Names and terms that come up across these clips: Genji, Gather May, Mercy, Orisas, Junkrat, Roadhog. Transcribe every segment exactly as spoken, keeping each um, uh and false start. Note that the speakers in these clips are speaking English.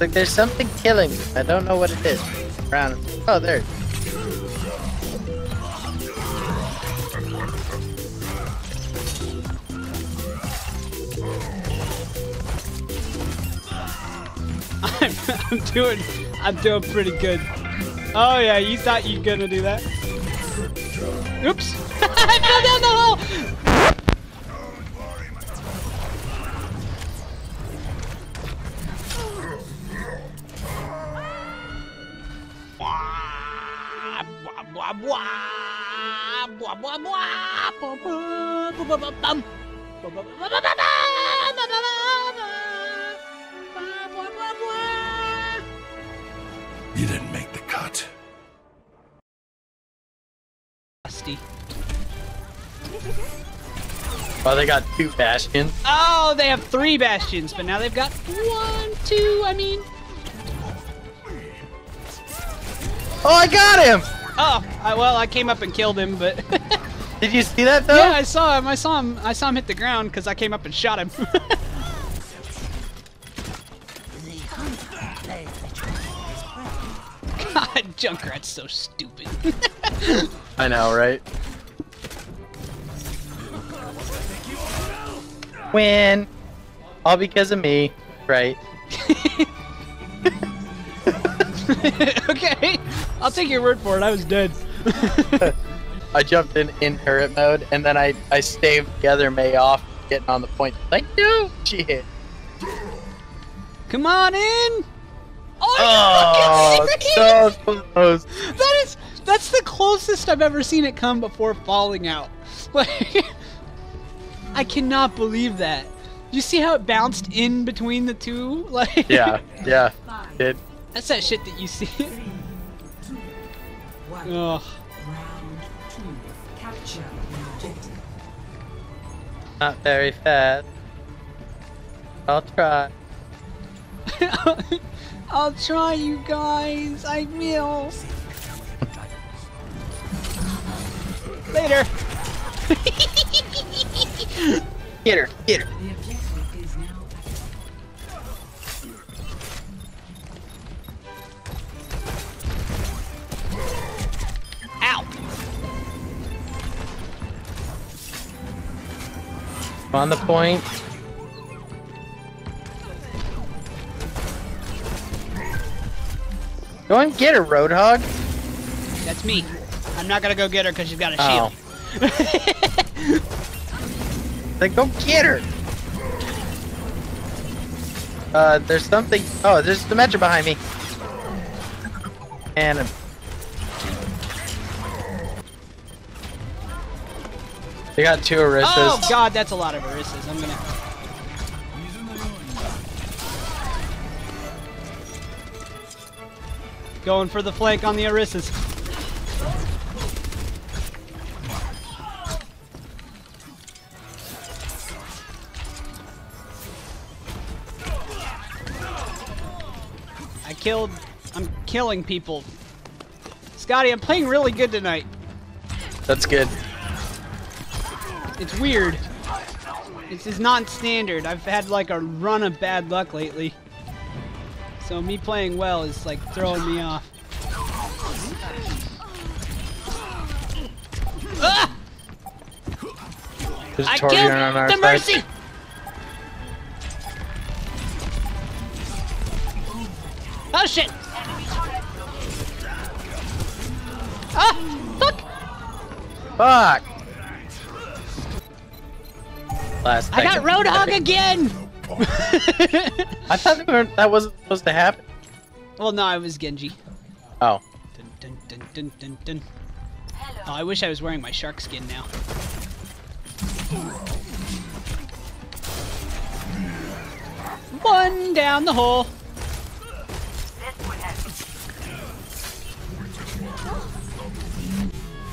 Like there's something killing me. I don't know what it is. Around. Oh, there. I'm, I'm doing, I'm doing pretty good. Oh yeah, you thought you were gonna do that? Oops! I fell down the hole. You didn't make the cut. Rusty. Oh, they got two bastions. Oh, they have three bastions, but now they've got one, two, I mean. Oh, I got him! Oh, I, well, I came up and killed him, but... Did you see that, though? Yeah, I saw him. I saw him. I saw him hit the ground because I came up and shot him. God, Junkrat's so stupid. I know, right? Win. All because of me, right? Okay, I'll take your word for it. I was dead. I jumped in in turret mode, and then I I staved Gather May off, getting on the point. Thank you. She hit. Come on in. Oh, oh so close. That is that's the closest I've ever seen it come before falling out. Like, I cannot believe that. You see how it bounced in between the two? Like. Yeah. Yeah. It. That's that shit that you see. Ugh. Not very fast. I'll try. I'll try, you guys. I will. Later. Get her. Get her. On the point. Go and get her, Roadhog. That's me. I'm not gonna go get her because she's got a oh. shield. Then go get her. Uh, there's something. Oh, there's the Metro behind me. And. I'm... They got two Orisas. Oh god, that's a lot of Orisas. I'm gonna... Going for the flank on the Orisas. I killed... I'm killing people. Scotty, I'm playing really good tonight. That's good. It's weird. It's just non-standard. I've had like a run of bad luck lately. So me playing well is like throwing me off. Ah! I killed the side. Mercy! Oh shit! Ah! Fuck! Fuck! Last I got Roadhog again! I thought we were, that wasn't supposed to happen. Well, no, I was Genji. Oh. Dun, dun, dun, dun, dun, dun. Oh, I wish I was wearing my shark skin now. One down the hole.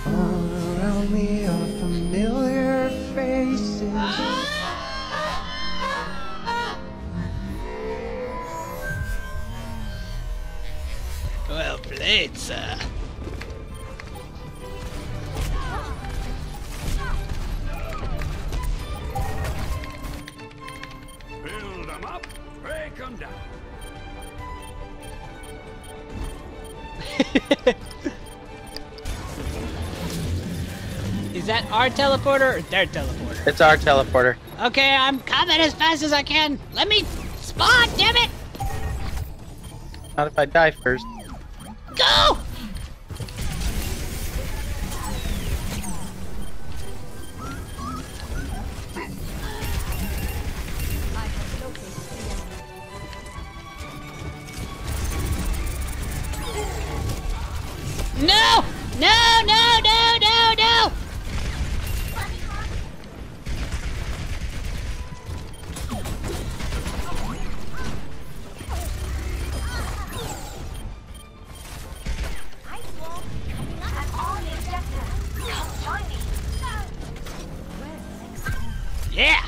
All around me are familiar faces. Ah! Well played, sir. Build them up, break them down. Is that our teleporter or their teleporter? It's our teleporter. Okay, I'm coming as fast as I can. Let me spawn, damn it! Not if I die first. Go! No! No, no, no, no, no! Yeah!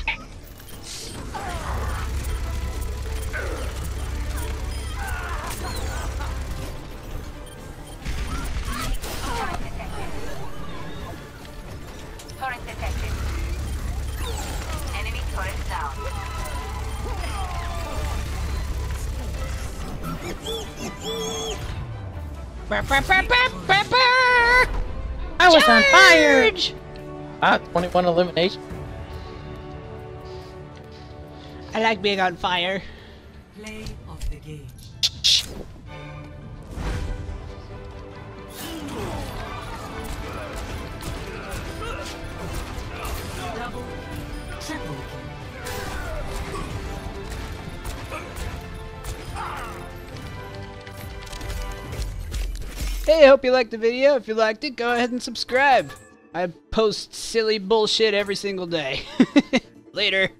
I was Charge! On fire! Ah, twenty-one elimination. I like being on fire. Play of the game. Double, triple. Hey, I hope you liked the video. If you liked it, go ahead and subscribe. I post silly bullshit every single day. Later.